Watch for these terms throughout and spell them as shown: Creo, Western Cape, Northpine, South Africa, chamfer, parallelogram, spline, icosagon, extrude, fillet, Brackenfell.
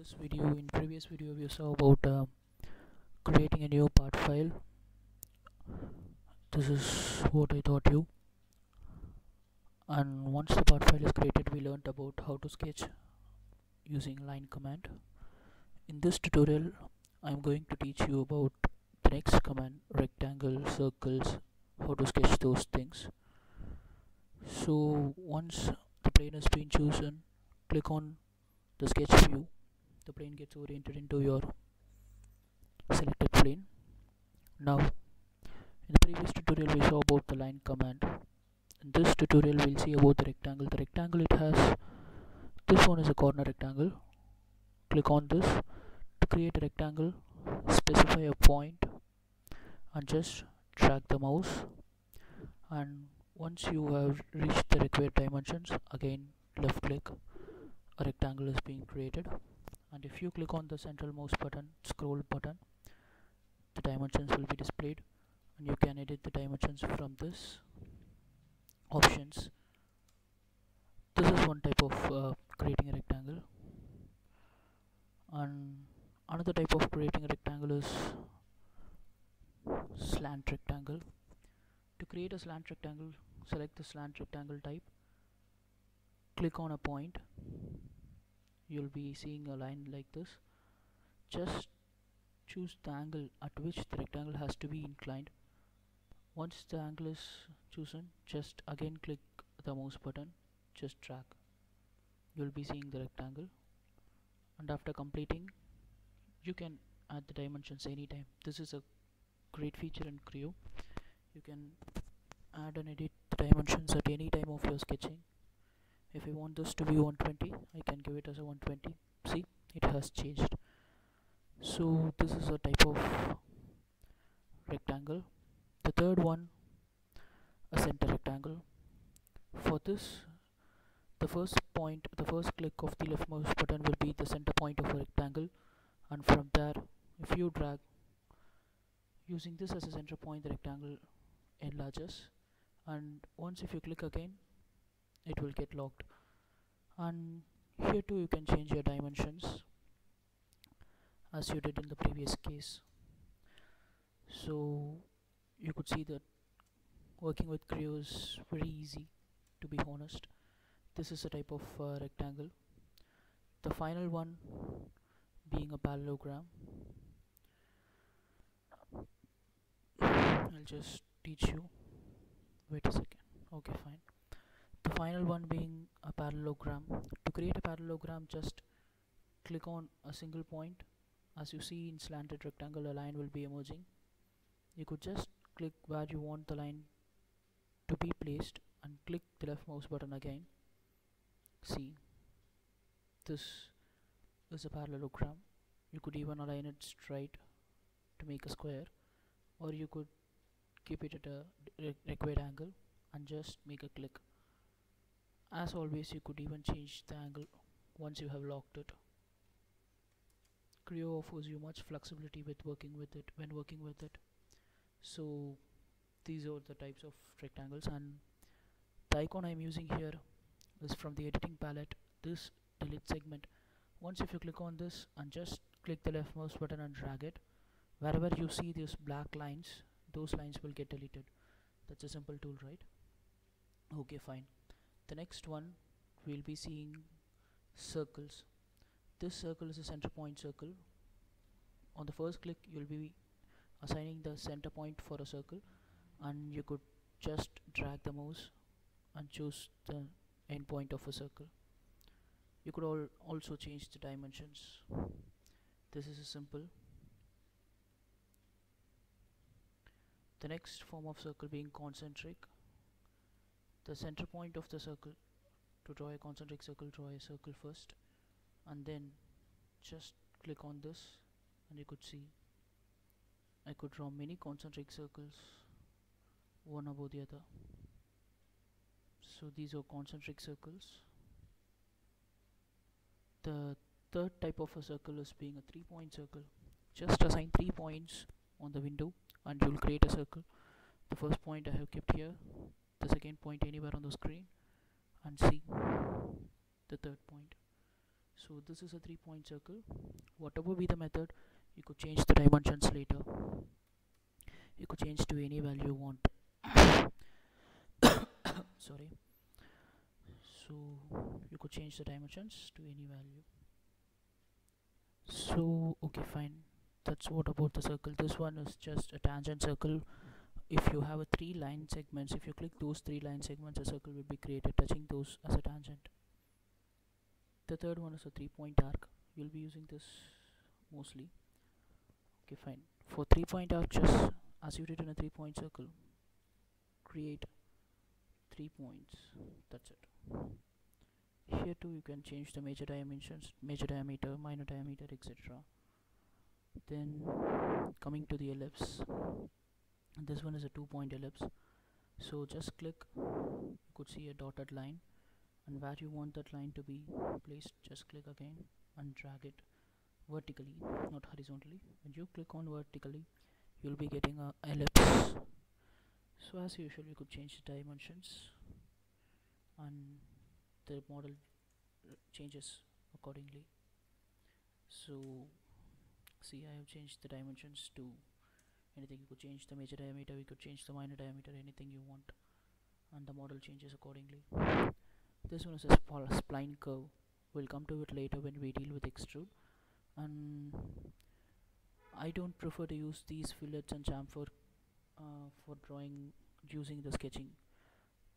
this video. In previous video we saw about creating a new part file. This is what I taught you, and once the part file is created, we learned about how to sketch using line command. In this tutorial I'm going to teach you about the next command, rectangle, circles, how to sketch those things. So once the plane has been chosen, click on the sketch view. The plane gets oriented into your selected plane. Now in the previous tutorial we saw about the line command. In this tutorial we'll see about the rectangle. The rectangle, it has, this one is a corner rectangle. Click on this to create a rectangle. Specify a point and just drag the mouse, and once you have reached the required dimensions, again left click, a rectangle is being created. And if you click on the central mouse button, scroll button, the dimensions will be displayed, and you can edit the dimensions from this options. This is one type of creating a rectangle, and another type of creating a rectangle is slant rectangle. To create a slant rectangle, select the slant rectangle type, click on a point. You'll be seeing a line like this. Just choose the angle at which the rectangle has to be inclined. Once the angle is chosen, just again click the mouse button, just drag. You'll be seeing the rectangle, and after completing you can add the dimensions anytime. This is a great feature in Creo. You can add and edit the dimensions at any time of your sketching. If I want this to be 120, I can give it as a 120. See, it has changed. So this is a type of rectangle. The third one, a center rectangle. For this, the first click of the left mouse button will be the center point of a rectangle, and from there if you drag using this as a center point, the rectangle enlarges, and once if you click again it will get locked. And here too you can change your dimensions as you did in the previous case. So you could see that working with Creo is very easy, to be honest. This is a type of rectangle. The final one being a parallelogram. I'll just teach you, wait a second, okay fine. The final one being a parallelogram. To create a parallelogram, just click on a single point. As you see in slanted rectangle, a line will be emerging. You could just click where you want the line to be placed and click the left mouse button again. See, this is a parallelogram. You could even align it straight to make a square, or you could keep it at a required angle and just make a click. As always, you could even change the angle once you have locked it. Creo offers you much flexibility with working with it, when working with it. So these are the types of rectangles, and the icon I'm using here is from the editing palette, this delete segment. Once if you click on this and just click the left mouse button and drag it, wherever you see these black lines, those lines will get deleted. That's a simple tool, right? Okay fine. The next one we'll be seeing circles. This circle is a center point circle. On the first click you'll be assigning the center point for a circle, and you could just drag the mouse and choose the end point of a circle. You could also change the dimensions. This is a simple. The next form of circle being concentric. The center point of the circle. To draw a concentric circle, draw a circle first, and then just click on this, and you could see I could draw many concentric circles one above the other. So these are concentric circles. The third type of a circle is being a 3-point circle. Just assign 3 points on the window and you'll create a circle. The first point I have kept here, the second point anywhere on the screen, and see the third point. So this is a 3-point circle. Whatever be the method, you could change the dimensions later. You could change to any value you want. Sorry. So you could change the dimensions to any value. So okay, fine. That's what about the circle. This one is just a tangent circle. If you have a 3 line segments, if you click those 3 line segments, a circle will be created touching those as a tangent. The third one is a 3-point arc. You'll be using this mostly. Okay, fine. For 3-point arc, just as you did in a 3-point circle, create 3 points. That's it. Here too you can change the major dimensions, major diameter, minor diameter, etc. Then coming to the ellipse, and this one is a 2-point ellipse. So just click, you could see a dotted line, and where you want that line to be placed, just click again and drag it vertically, not horizontally. When you click on vertically, you'll be getting a ellipse. So as usual, you could change the dimensions and the model changes accordingly. So see, I have changed the dimensions to anything. You could change the major diameter, you could change the minor diameter, anything you want, and the model changes accordingly. This one is a spline curve. We'll come to it later when we deal with extrude. And I don't prefer to use these fillets and chamfer for drawing using the sketching,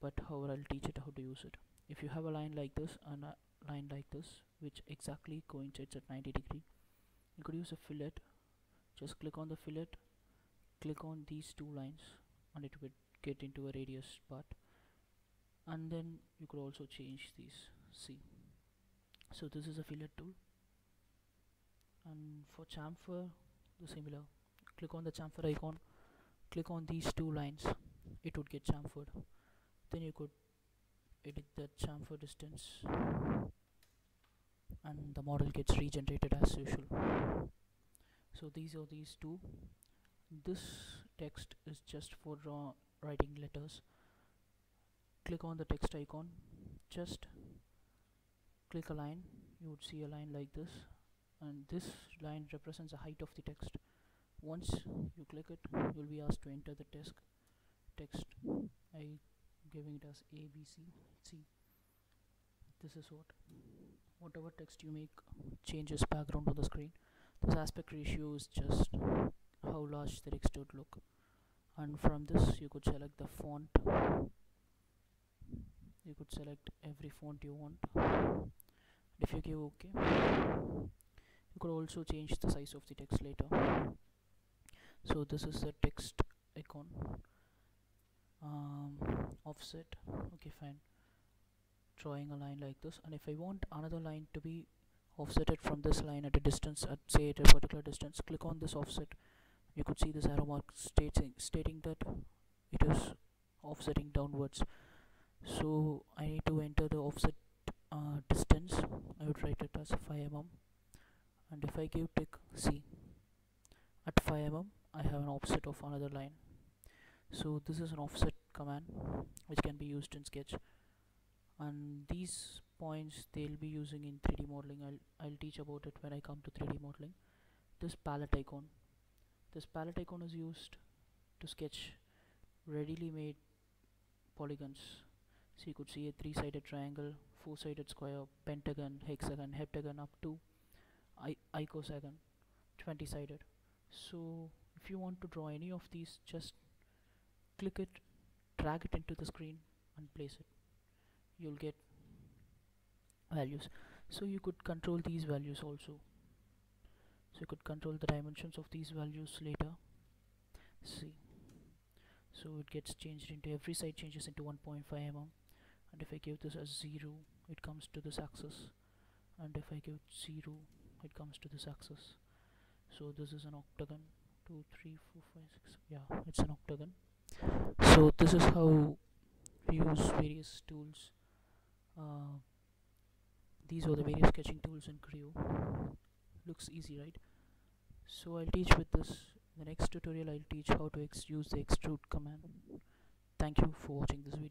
but however, I'll teach it how to use it. If you have a line like this and a line like this, which exactly coincides at 90 degree, you could use a fillet. Just click on the fillet, click on these two lines, and it would get into a radius part. And then you could also change these. See, so this is a fillet tool. And for chamfer, the similar. Click on the chamfer icon, click on these two lines, it would get chamfered. Then you could edit the chamfer distance, and the model gets regenerated as usual. So these are these two. This text is just for writing letters. Click on the text icon, just click a line, you would see a line like this, and this line represents the height of the text. Once you click it, you will be asked to enter the text. I'm giving it as A, B, C. See, this is whatever text you make changes background on the screen. This aspect ratio is just how large the text would look, and from this you could select the font. You could select every font you want. If you give OK, you could also change the size of the text later. So this is the text icon. Offset, okay, fine. Drawing a line like this, and if I want another line to be offsetted from this line at a distance, at say at a particular distance, click on this offset. You could see this arrow mark stating that it is offsetting downwards. So I need to enter the offset distance. I would write it as 5 mm, and if I give tick, see, at 5 mm I have an offset of another line. So this is an offset command which can be used in sketch, and these points they'll be using in 3D modeling. I'll teach about it when I come to 3D modeling. This palette icon is used to sketch readily made polygons. So you could see a 3-sided triangle, 4-sided square, pentagon, hexagon, heptagon, up to icosagon, 20-sided. So if you want to draw any of these, just click it, drag it into the screen and place it. You'll get values. So you could control these values also. So you could control the dimensions of these values later. See, so it gets changed into, every side changes into 1.5 mm, and if I give this as 0, it comes to this axis, and if I give 0, it comes to this axis. So this is an octagon. 2, 3, 4, 5, 6, yeah, it's an octagon. So this is how we use various tools. These are the various sketching tools in Creo. Looks easy, right? So I'll teach with this. In the next tutorial, I'll teach how to use the extrude command. Thank you for watching this video.